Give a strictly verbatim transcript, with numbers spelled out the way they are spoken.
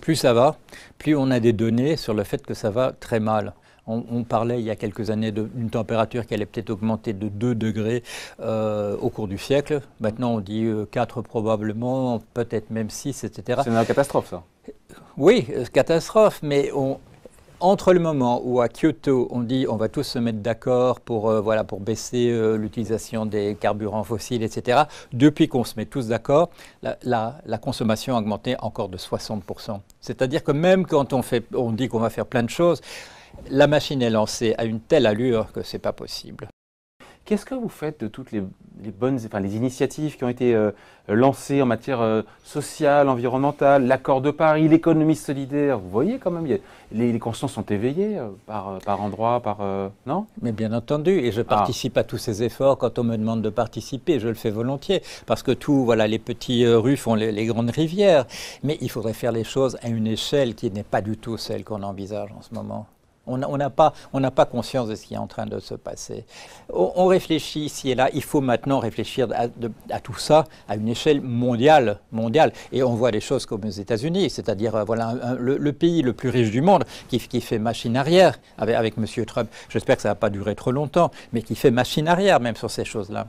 plus ça va, plus on a des données sur le fait que ça va très mal. On, on parlait il y a quelques années d'une température qui allait peut-être augmenter de deux degrés euh, au cours du siècle. Maintenant, on dit euh, quatre probablement, peut-être même six, et cetera. C'est une catastrophe, ça. Oui, catastrophe, mais on... Entre le moment où à Kyoto, on dit on va tous se mettre d'accord pour, euh, voilà, pour baisser euh, l'utilisation des carburants fossiles, et cetera, depuis qu'on se met tous d'accord, la, la, la consommation a augmenté encore de soixante pour cent. C'est-à-dire que même quand on, fait, on dit qu'on va faire plein de choses, la machine est lancée à une telle allure que ce n'est pas possible. Qu'est-ce que vous faites de toutes les, les bonnes, enfin, les initiatives qui ont été euh, lancées en matière euh, sociale, environnementale, l'accord de Paris, l'économie solidaire? Vous voyez quand même, a, les, les consciences sont éveillées euh, par, par endroit, par... Euh, non? Mais bien entendu, et je participe ah. à tous ces efforts. Quand on me demande de participer, je le fais volontiers, parce que tout, voilà, les petits euh, rues font les, les grandes rivières. Mais il faudrait faire les choses à une échelle qui n'est pas du tout celle qu'on envisage en ce moment. On n'a pas, pas conscience de ce qui est en train de se passer. On, on réfléchit ici et là. Il faut maintenant réfléchir à, de, à tout ça à une échelle mondiale. mondiale. Et on voit des choses comme aux États-Unis, c'est-à-dire voilà, un, un, le, le pays le plus riche du monde qui, qui fait machine arrière avec, avec M. Trump. J'espère que ça ne va pas durer trop longtemps, mais qui fait machine arrière même sur ces choses-là.